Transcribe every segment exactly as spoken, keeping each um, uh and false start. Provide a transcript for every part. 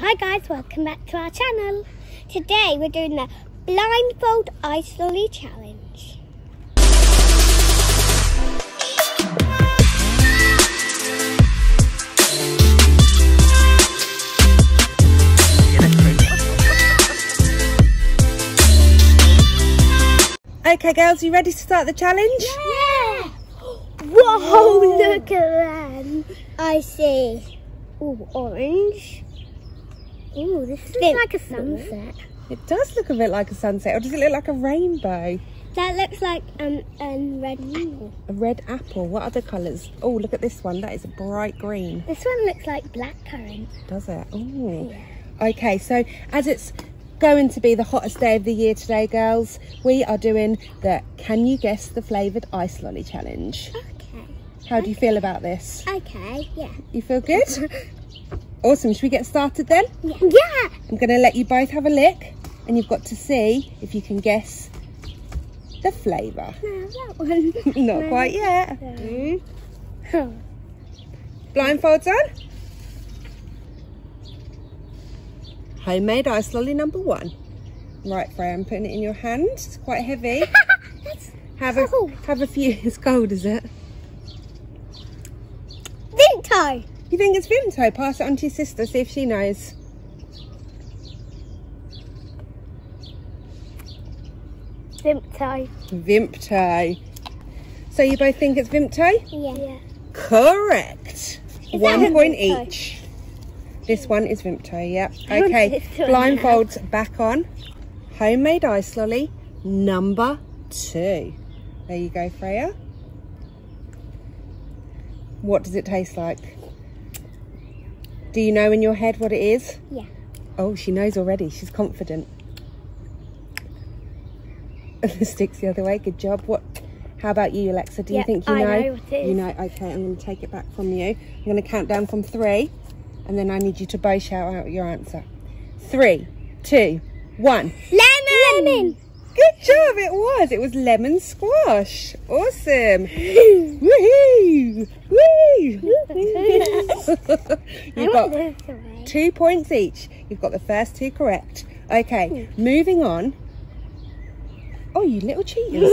Hi guys, welcome back to our channel. Today we're doing the blindfold eye slowly challenge. Okay girls, you ready to start the challenge? Yeah! Whoa, look at them. I see. Ooh, orange. Ooh, this looks Spin. like a sunset. It does look a bit like a sunset, or does it look like a rainbow? That looks like um, um, red apple. A red apple. What other colours? Oh, look at this one. That is a bright green. This one looks like blackcurrant. Does it? Oh. Yeah. Okay, so as it's going to be the hottest day of the year today, girls, we are doing the Can You Guess the Flavoured Ice Lolly Challenge. Okay. How okay. do you feel about this? Okay, yeah. You feel good? Awesome, should we get started then? Yeah. yeah! I'm going to let you both have a lick and you've got to see if you can guess the flavour. No, that one. Not no, quite yet. No. Mm. Oh. Blindfolds on. Homemade ice lolly number one. Right, Freya, I'm putting it in your hand. It's quite heavy. It's have, cold. A, have a few. It's cold, is it? Vimto! You think it's Vimto? Pass it on to your sister, see if she knows. Vimto. Vimto. So you both think it's Vimto? Yeah. yeah. Correct. Is one point Vimto? each. This one is Vimto, yep. Okay, blindfolds back on. Homemade ice lolly number two. There you go, Freya. What does it taste like? Do you know in your head what it is? Yeah. Oh, she knows already. She's confident. The stick's the other way. Good job. What? How about you, Alexa? Do yep, you think you I know? I know what it is. You know. Okay, I'm going to take it back from you. I'm going to count down from three, and then I need you to both shout out your answer. Three, two, one. Lemon. Lemon. Good job. It was. It was lemon squash. Awesome. Woohoo! You've got two points each. You've got the first two correct. Okay, moving on. Oh, you little cheaters.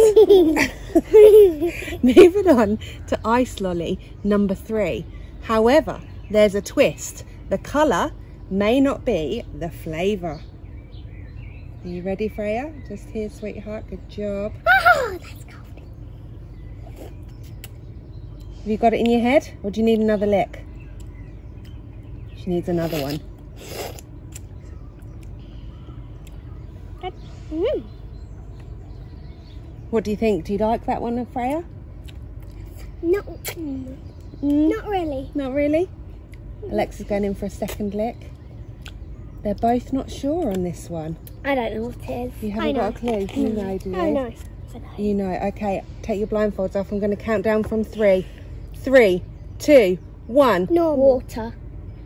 Moving on to ice lolly number three. However, there's a twist. The colour may not be the flavour. Are you ready, Freya? Just here, sweetheart. Good job. Oh, that's cool. Have you got it in your head, or do you need another lick? She needs another one. Mm. What do you think? Do you like that one, Freya? Not, mm. not really. Not really? Alexa's going in for a second lick. They're both not sure on this one. I don't know what it is. You haven't got a clue? You know, do you? I know. You know. Okay, take your blindfolds off. I'm going to count down from three. Three, two, one. No water.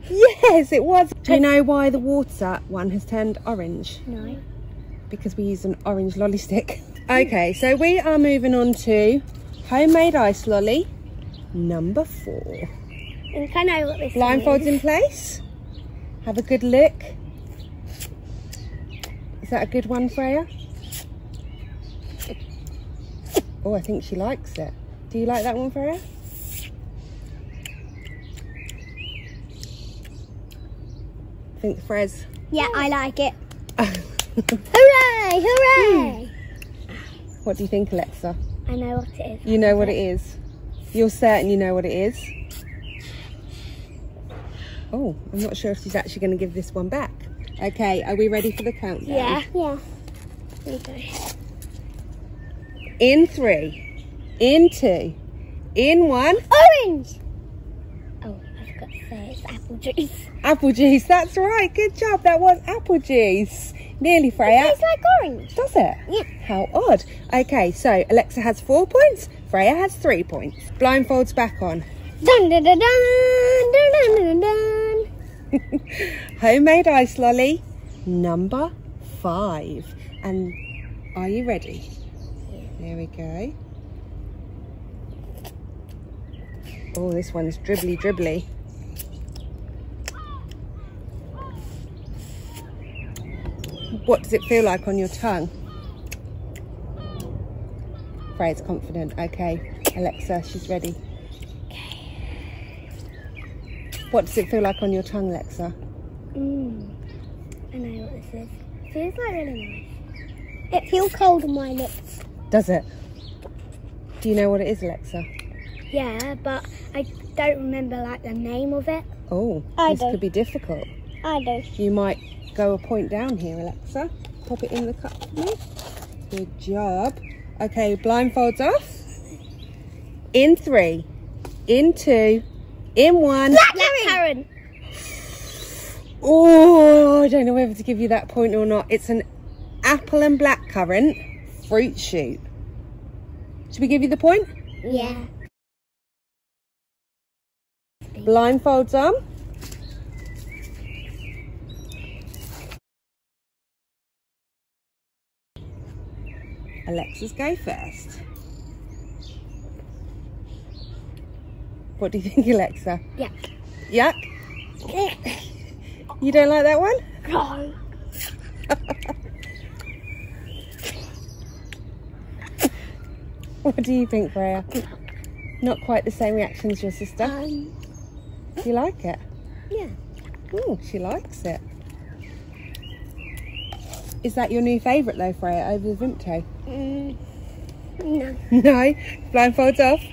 Yes, it was. Do you know why the water one has turned orange? No. Because we use an orange lolly stick. Okay, so we are moving on to homemade ice lolly number four. I think I know what this is. Blindfolds in place. Have a good look. Is that a good one, Freya? Oh, I think she likes it. Do you like that one, Freya? I think Freya's... Yeah, I like it. Hooray, hooray! Mm. What do you think, Alexa? I know what it is. You know what it is? You're certain you know what it is? Oh, I'm not sure if she's actually going to give this one back. Okay, are we ready for the countdown? Yeah. Yeah. Here we go. In three, in two, in one. Orange! Oh, I've got to say it's apple juice. Apple juice, that's right. Good job. That was apple juice. Nearly, Freya. It tastes like orange. Does it? Yeah. How odd. Okay, so Alexa has four points. Freya has three points. Blindfolds back on. Dun, dun, dun, dun, dun, dun, dun, dun. Homemade ice lolly number five. And are you ready? There we go. Oh, this one's dribbly dribbly. what does it feel like on your tongue? Freya's confident. Okay, Alexa, she's ready. Okay. What does it feel like on your tongue, Alexa? Mmm. I know what this is. It feels like really nice. It feels cold on my lips. Does it? Do you know what it is, Alexa? Yeah, but I don't remember like the name of it. Oh, I this do. Could be difficult. I do. You might go a point down here, Alexa. Pop it in the cup for me. Good job. Okay, blindfolds off. In three, in two, in one. Blackcurrant. Oh, I don't know whether to give you that point or not. It's an apple and blackcurrant fruit shoot. Should we give you the point? Yeah. Blindfolds on. Alexa's go first. What do you think, Alexa? Yuck. Yuck? You don't like that one? No. What do you think, Freya? Not quite the same reaction as your sister. Um, do you like it? Yeah. Oh, she likes it. Is that your new favourite though, Freya, over the Vimto? Mm, no. No? Blindfolds off.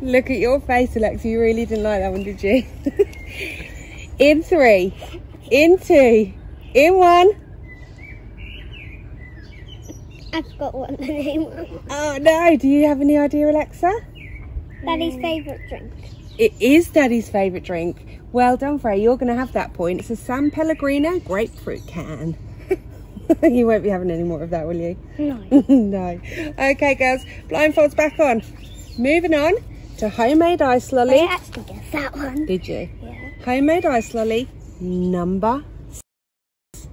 Look at your face, Alexa. You really didn't like that one, did you? In three, in two, in one. I've got one the name of. Oh no, do you have any idea, Alexa? Daddy's mm. favourite drink. It is Daddy's favourite drink. Well done, Freya, you're going to have that point. It's a San Pellegrino grapefruit can. You won't be having any more of that, will you? No. No. Okay, girls, blindfolds back on. Moving on to homemade ice lolly. I actually guessed that one. Did you? Yeah. Homemade ice lolly number six.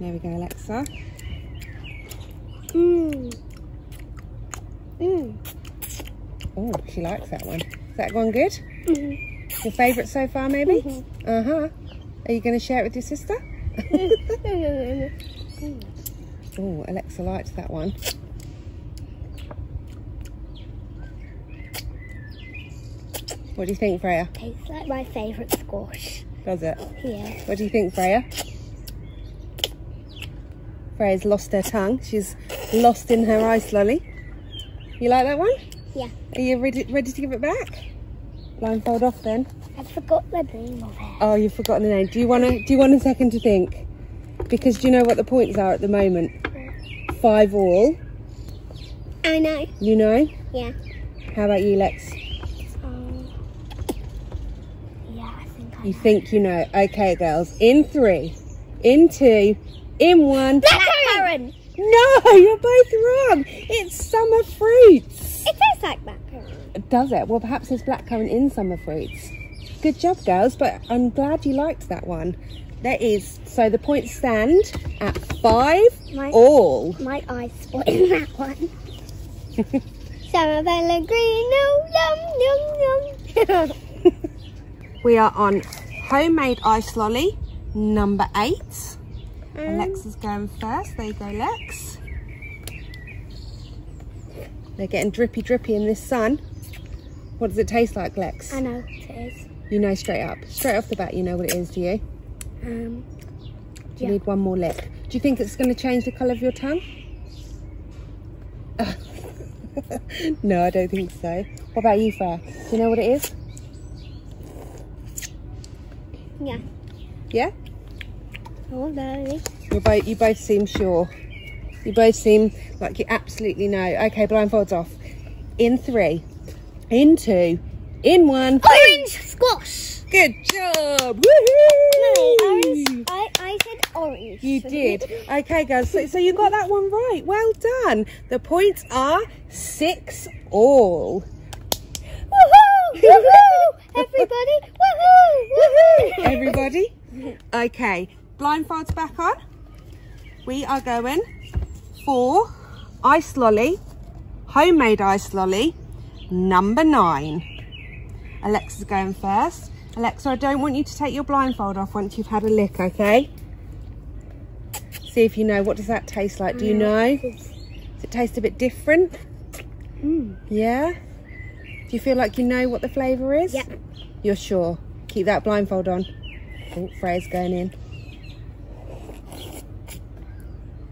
There we go, Alexa. Mmm. Mmm. Oh, she likes that one. Is that one good? Mm-hmm. Your favourite so far, maybe? Mm-hmm. Uh-huh. Are you going to share it with your sister? Oh, Alexa likes that one. What do you think, Freya? Tastes like my favourite squash. Does it? Yeah. What do you think, Freya? Freya's lost her tongue. She's lost in her ice lolly. You like that one? Yeah. Are you ready, ready to give it back? Blindfold off then. I forgot the name of it. Oh, you've forgotten the name. Do you want to? Do you want a second to think? Because do you know what the points are at the moment? Five all. I know. You know? Yeah. How about you, Lex? Um, yeah, I think I You know. think you know. Okay, girls. In three, in two, in one. Blackcurrant! No, you're both wrong. It's summer fruits. It tastes like blackcurrant. Does it? Well, perhaps there's blackcurrant in summer fruits. Good job, girls, but I'm glad you liked that one. There is. So the points stand at five my, all. My eyes spoiled that one. San Pellegrino, yum, yum, yum. We are on homemade ice lolly number eight. Alexa's going first. There you go, Lex. They're getting drippy drippy in this sun. What does it taste like, Lex? I know what it is. You know straight up. Straight off the bat you know what it is, do you? Um, do you yeah. need one more lip? Do you think it's going to change the colour of your tongue? No, I don't think so. What about you, Freya? Do you know what it is? Yeah. Yeah? Oh, no. You're both, you both seem sure. You both seem like you absolutely know. Okay, blindfolds off. In three, in two, in one. Orange squash. Good job. Woohoo! Orange. I, I said orange. You did. Okay, guys. So, so you got that one right. Well done. The points are six all. Woohoo! Woohoo! Everybody! Woohoo! Woohoo! Everybody. Okay. Blindfolds back on. We are going for ice lolly, homemade ice lolly, number nine. Alexa's going first. Alexa, I don't want you to take your blindfold off once you've had a lick, okay? See if you know. What does that taste like? Do you know? Does it taste a bit different? Mm. Yeah? Do you feel like you know what the flavour is? Yeah. You're sure? Keep that blindfold on. Oh, Freya's going in.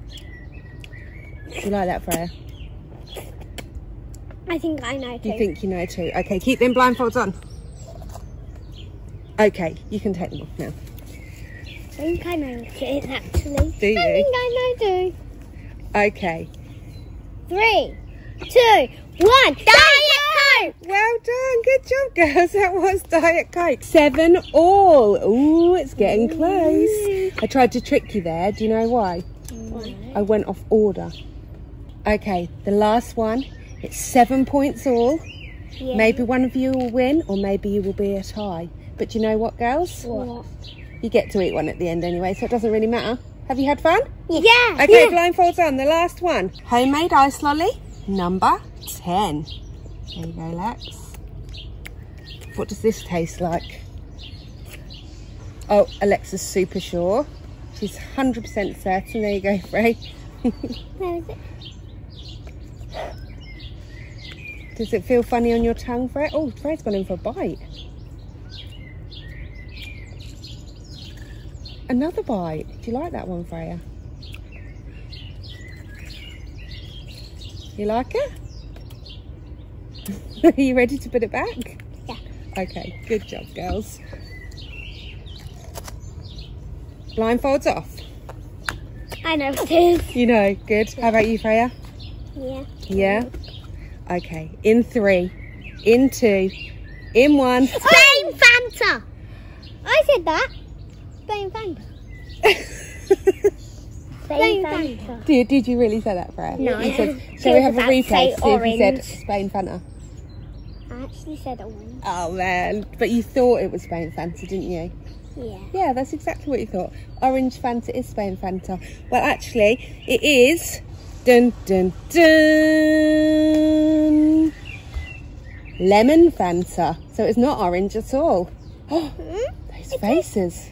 Do you like that, Freya? I think I know too. You think you know too. Okay, keep them blindfolds on. Okay, you can take them off now. I think I know it, actually. Do you? I think I know too. Okay. Three, two, one. Diet Coke! Well done. Good job, girls. That was Diet Coke. Seven all. Ooh, it's getting close. I tried to trick you there. Do you know why? Why? I went off order. Okay, the last one. It's seven points all. Yeah. Maybe one of you will win, or maybe you will be a tie. But do you know what, girls? What? You get to eat one at the end anyway, so it doesn't really matter. Have you had fun? Yeah. yeah. Okay, yeah. Blindfolds on. The last one. Homemade ice lolly, number ten. There you go, Lex. What does this taste like? Oh, Alexa's super sure. She's one hundred percent certain. There you go, Frey. Where is it? Does it feel funny on your tongue, Frey? Oh, Frey's gone in for a bite. Another bite. Do you like that one, Freya? You like it? Are you ready to put it back? Yeah. Okay, good job, girls. Blindfolds off. I know what it is. You know, good. How about you, Freya? Yeah. Yeah? Okay, in three, in two, in one. Spain Fanta! I said that. Spain Fanta. Spain Fanta. Did, did you really say that, Freya? No. You said, shall we have a replay to see if you said Spain Fanta? I actually said orange. Oh, man. But you thought it was Spain Fanta, didn't you? Yeah. Yeah, that's exactly what you thought. Orange Fanta is Spain Fanta. Well, actually, it is... Dun, dun, dun. Lemon Fanta. So it's not orange at all. Oh, those it faces.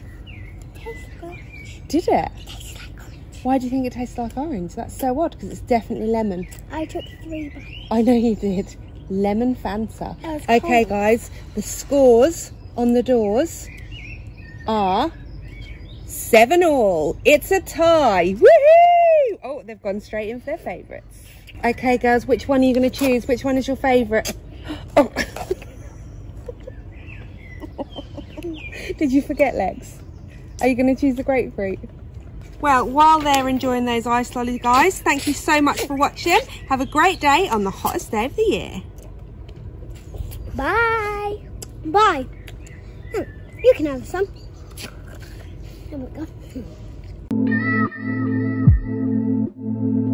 Tastes like orange. Did it? It tastes like orange. Why do you think it tastes like orange? That's so odd, because it's definitely lemon. I took three bites. I know you did. Lemon Fanta. Okay, cold. Guys, the scores on the doors are seven all. It's a tie. Woohoo! Oh, they've gone straight in for their favourites. Okay, girls, which one are you going to choose? Which one is your favourite? Oh. Did you forget, Lex? Are you going to choose the grapefruit? Well, while they're enjoying those ice lollies, guys, thank you so much for watching. Have a great day on the hottest day of the year. Bye. Bye. You can have some. Oh my God.